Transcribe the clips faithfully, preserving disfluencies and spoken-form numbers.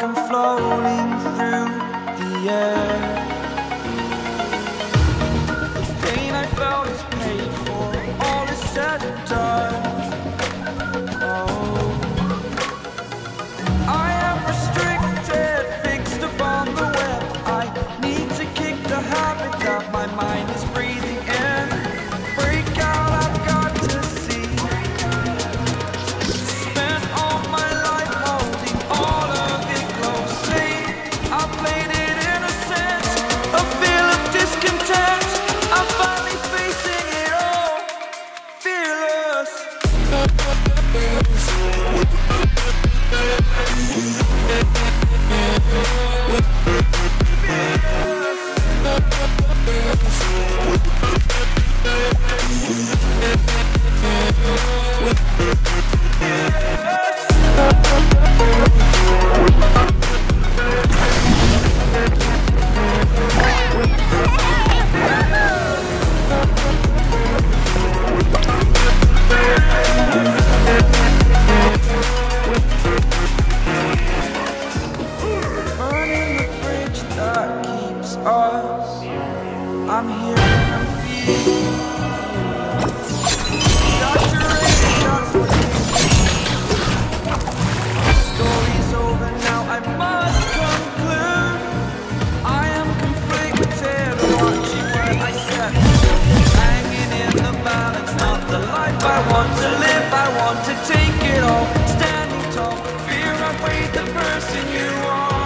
like I'm floating through the air. The pain I felt is paid for, all is said and done. Oh, I am restricted, fixed upon the web. I need to kick the habit that my mind is breathing in. Break out, I've got to see. Spent all my life holding all of it closely. I played it innocent, a feel of discontent. I'm finally facing it all, fearless. Us. I'm here and I'm feeling saturated, just the story's over now, I must conclude. I am conflicted, watching where I step, hanging in the balance, not the life I want to live. I want to take it all, standing tall, fear I weighed the person you are.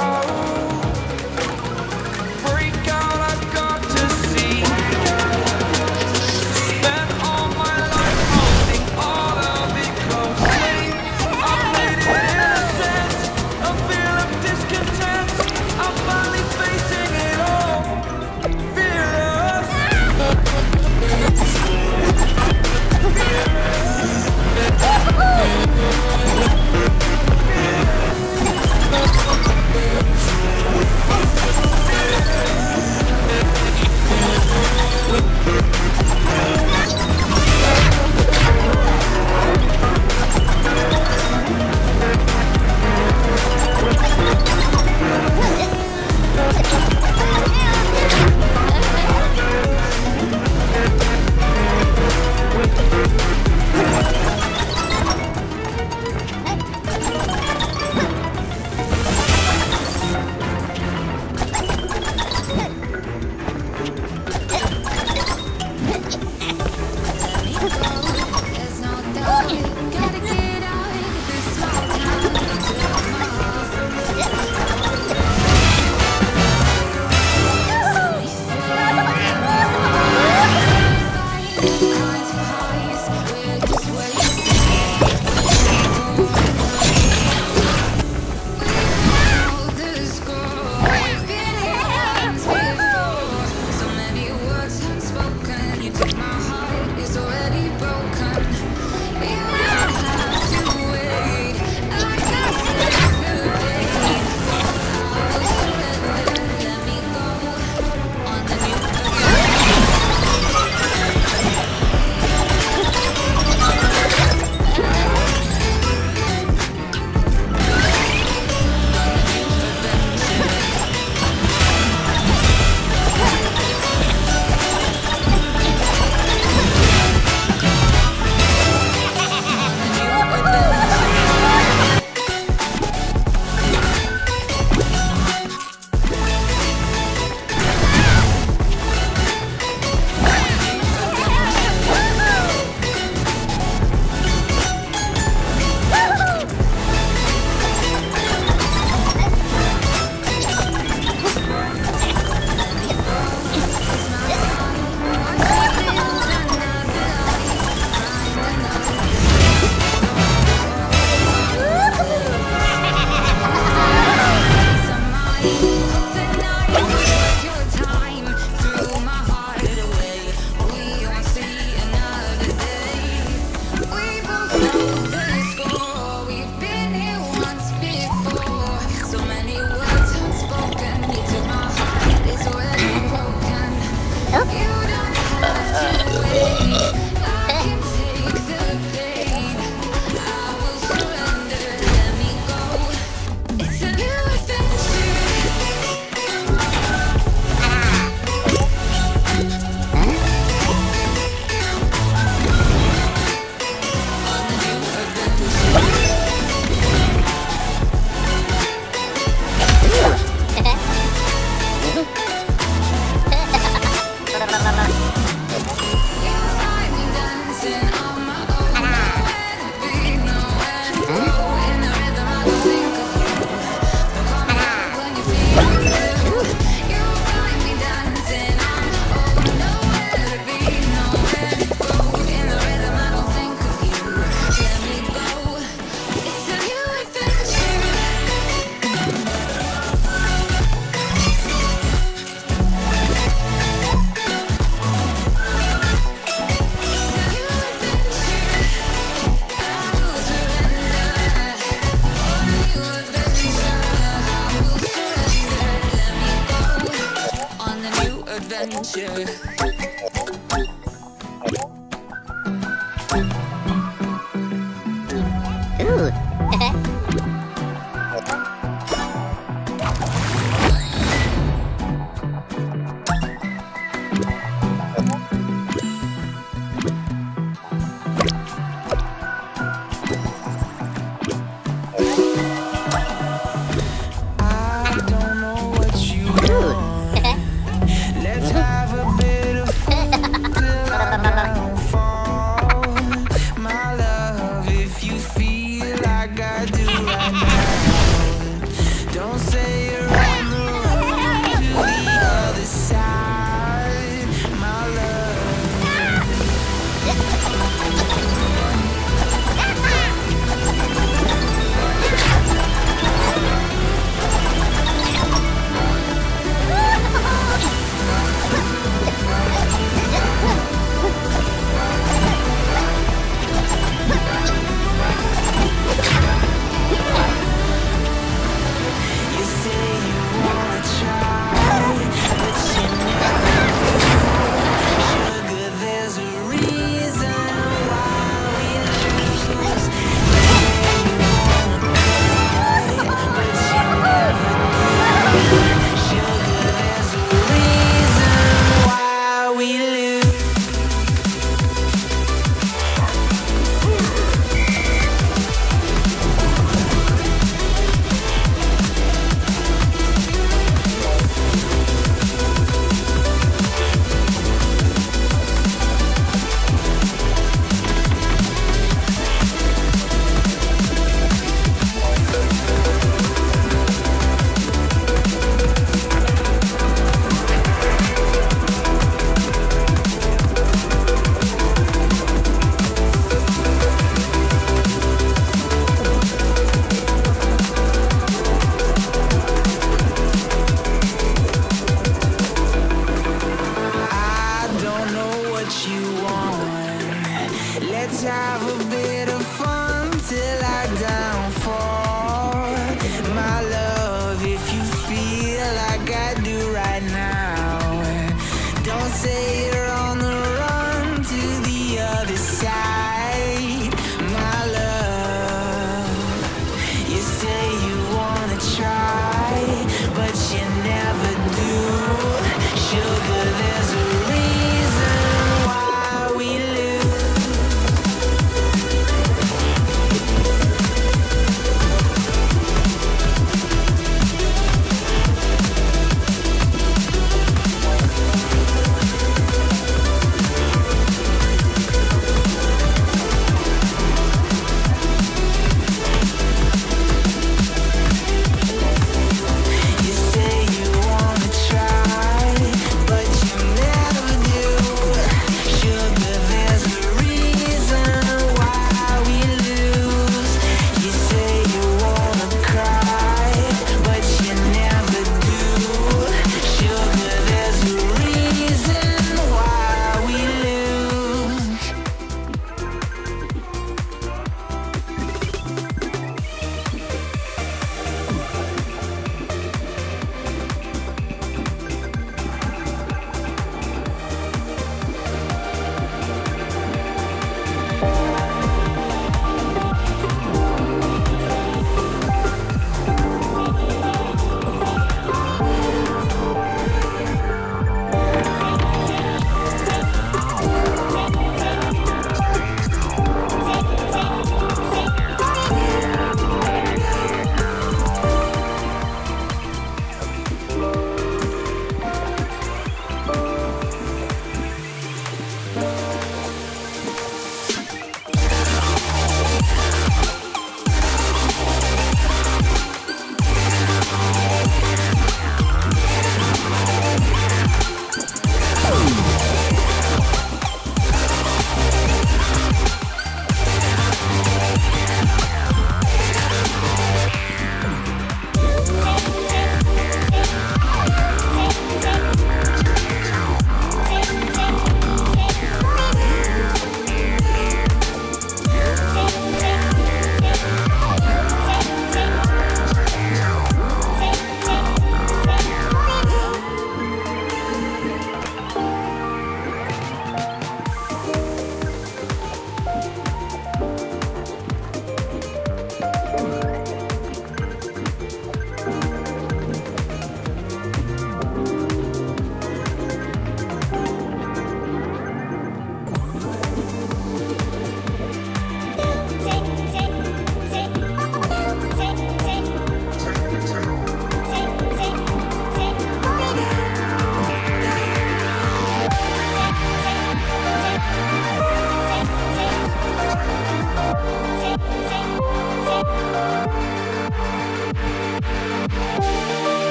Oh, break out, I've got to see. adventure. Ooh. Let's have a bit of fun till I downfall. My love, if you feel like I